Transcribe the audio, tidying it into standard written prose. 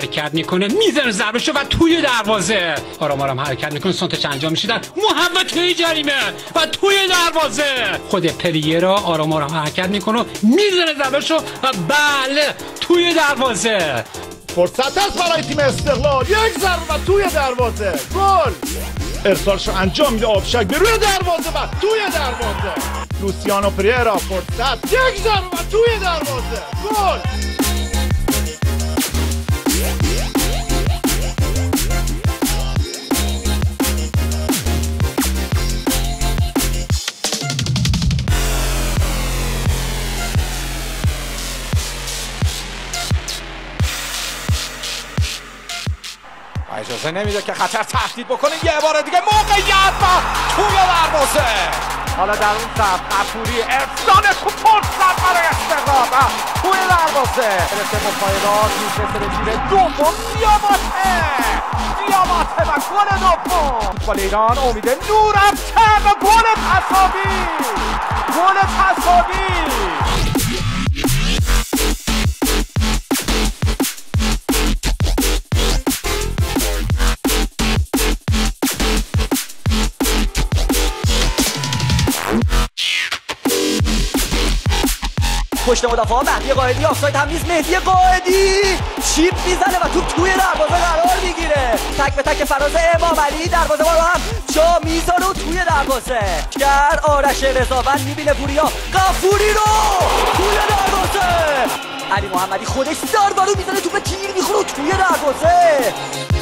حرکت میکنه، میزنه ضربشو و توی دروازه آرام آرام حرکت میکنه، سانتش انجام میشه در محوطه جریمه و توی دروازه. خود پریرا آرام آرام حرکت میکنه، میزنه ضربشو و بله توی دروازه. فرصت است برای تیم استقلال، یک ضربه و توی دروازه گل. ارسالشو انجام میده آبشک به روی دروازه و توی دروازه. لوسیانو پریرا فرصت، یک ضربه و توی دروازه گل. اجازه نمیده که خطر تهدید بکنه، یه بار دیگه موقعیت و توی دروازه. حالا در اون صف غفوری افسانه کوپر زد برای استقلال و توی دروازه. رسید پایدار میشه به جیره دوم، دیاماته و گل دوم. فوتبال ایران امید نور افکن و گل تصاوی، گل تصاوی. پشت مدافعان مهدی قائدی آفساید هم نیست، مهدی قائدی چیپ میزنه و توپ توی دروازه قرار میگیره. تک به تک فراز امام علی، دروازه بان هم جا میزنه و توی دروازه. در آرش رضاوند میبینه وریا غفوری رو توی دروازه. علی محمدی خودش داربارو میزنه، توپ تیر میخوره توی دروازه.